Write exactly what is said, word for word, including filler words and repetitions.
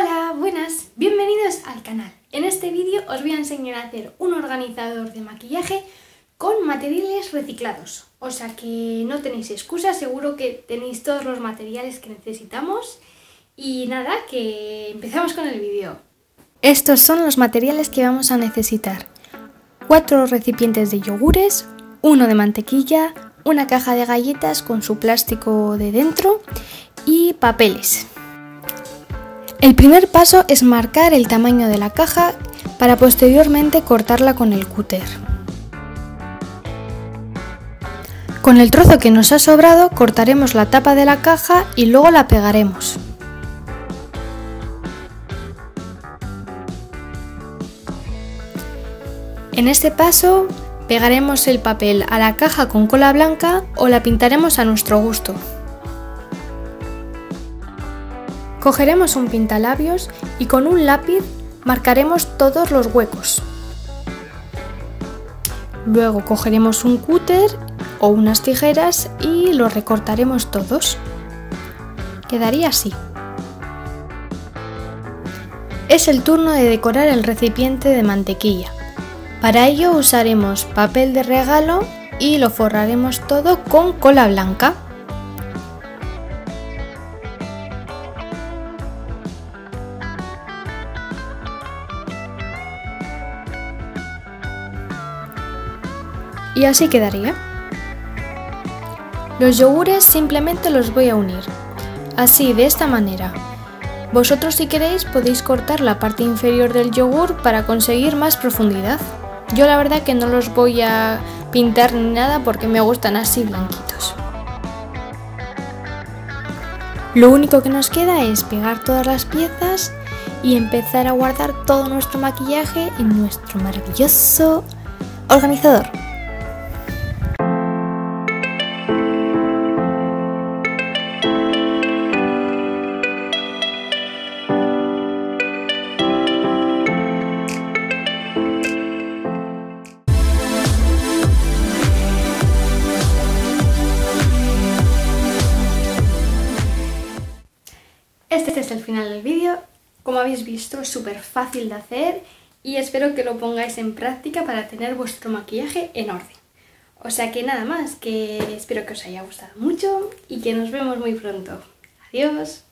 Hola, buenas, bienvenidos al canal. En este vídeo os voy a enseñar a hacer un organizador de maquillaje con materiales reciclados. O sea que no tenéis excusa, seguro que tenéis todos los materiales que necesitamos. Y nada, que empezamos con el vídeo. Estos son los materiales que vamos a necesitar. Cuatro recipientes de yogures, uno de mantequilla, una caja de galletas con su plástico de dentro y papeles. El primer paso es marcar el tamaño de la caja para posteriormente cortarla con el cúter. Con el trozo que nos ha sobrado cortaremos la tapa de la caja y luego la pegaremos. En este paso pegaremos el papel a la caja con cola blanca o la pintaremos a nuestro gusto. Cogeremos un pintalabios y con un lápiz marcaremos todos los huecos. Luego cogeremos un cúter o unas tijeras y los recortaremos todos. Quedaría así. Es el turno de decorar el recipiente de mantequilla. Para ello usaremos papel de regalo y lo forraremos todo con cola blanca. Y así quedaría. Los yogures simplemente los voy a unir, así de esta manera. Vosotros, si queréis, podéis cortar la parte inferior del yogur para conseguir más profundidad. Yo la verdad que no los voy a pintar ni nada porque me gustan así blanquitos. Lo único que nos queda es pegar todas las piezas y empezar a guardar todo nuestro maquillaje en nuestro maravilloso organizador. Este es el final del vídeo, como habéis visto es súper fácil de hacer y espero que lo pongáis en práctica para tener vuestro maquillaje en orden. O sea que nada más, que espero que os haya gustado mucho y que nos vemos muy pronto. Adiós.